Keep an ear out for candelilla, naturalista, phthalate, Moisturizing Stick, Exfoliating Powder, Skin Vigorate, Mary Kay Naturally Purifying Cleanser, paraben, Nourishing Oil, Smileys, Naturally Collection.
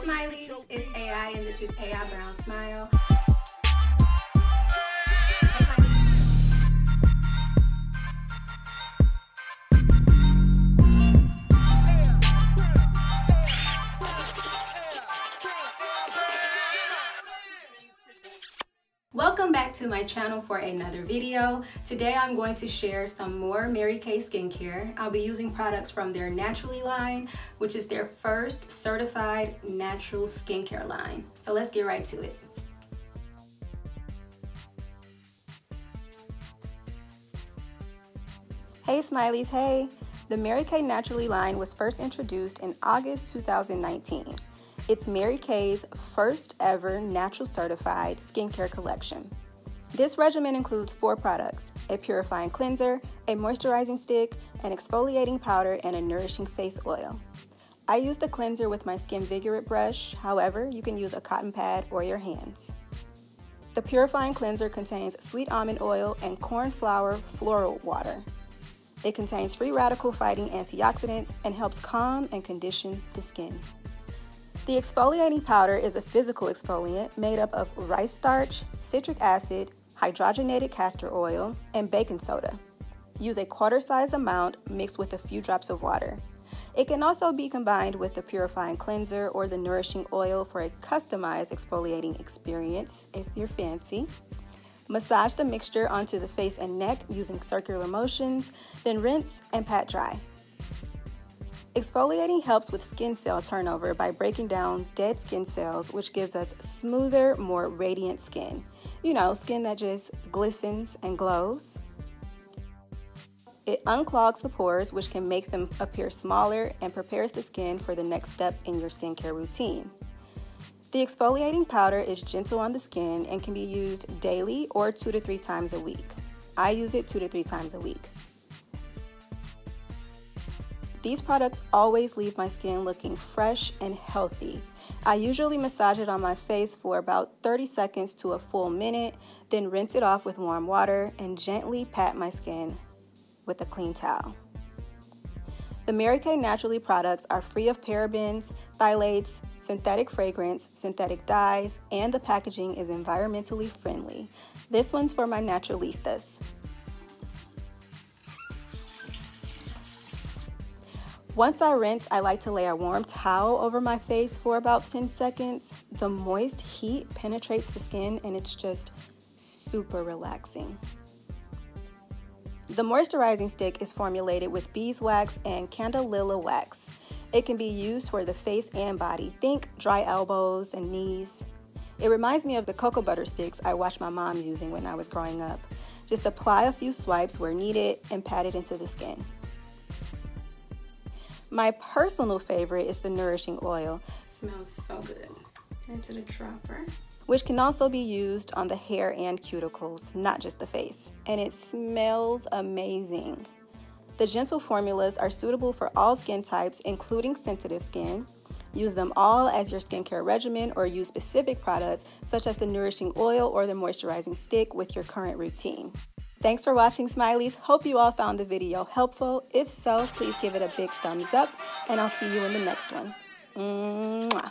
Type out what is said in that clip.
smileys. It's AI and this is AI Brown Smile. Welcome back to my channel for another video. Today I'm going to share some more Mary Kay skincare. I'll be using products from their Naturally line, which is their first certified natural skincare line. So let's get right to it. Hey smileys, hey! The Mary Kay Naturally line was first introduced in August 2019. It's Mary Kay's first ever natural certified skincare collection. This regimen includes 4 products, a purifying cleanser, a moisturizing stick, an exfoliating powder, and a nourishing face oil. I use the cleanser with my Skin Vigorate brush, however, you can use a cotton pad or your hands. The purifying cleanser contains sweet almond oil and cornflower floral water. It contains free radical fighting antioxidants and helps calm and condition the skin. The exfoliating powder is a physical exfoliant made up of rice starch, citric acid, hydrogenated castor oil, and baking soda. Use a quarter-size amount mixed with a few drops of water. It can also be combined with the purifying cleanser or the nourishing oil for a customized exfoliating experience if you're fancy. Massage the mixture onto the face and neck using circular motions, then rinse and pat dry. Exfoliating helps with skin cell turnover by breaking down dead skin cells, which gives us smoother, more radiant skin. You know, skin that just glistens and glows. It unclogs the pores, which can make them appear smaller, and prepares the skin for the next step in your skincare routine. The exfoliating powder is gentle on the skin and can be used daily or 2 to 3 times a week. I use it 2 to 3 times a week. These products always leave my skin looking fresh and healthy. I usually massage it on my face for about 30 seconds to a full minute, then rinse it off with warm water and gently pat my skin with a clean towel. The Mary Kay Naturally products are free of parabens, phthalates, synthetic fragrance, synthetic dyes, and the packaging is environmentally friendly. This one's for my naturalistas. Once I rinse, I like to lay a warm towel over my face for about 10 seconds. The moist heat penetrates the skin and it's just super relaxing. The moisturizing stick is formulated with beeswax and candelilla wax. It can be used for the face and body. Think dry elbows and knees. It reminds me of the cocoa butter sticks I watched my mom using when I was growing up. Just apply a few swipes where needed and pat it into the skin. My personal favorite is the nourishing oil. It smells so good. Into the dropper. Which can also be used on the hair and cuticles, not just the face. And it smells amazing. The gentle formulas are suitable for all skin types, including sensitive skin. Use them all as your skincare regimen or use specific products such as the nourishing oil or the moisturizing stick with your current routine. Thanks for watching, smileys. Hope you all found the video helpful. If so, please give it a big thumbs up, and I'll see you in the next one. Mwah.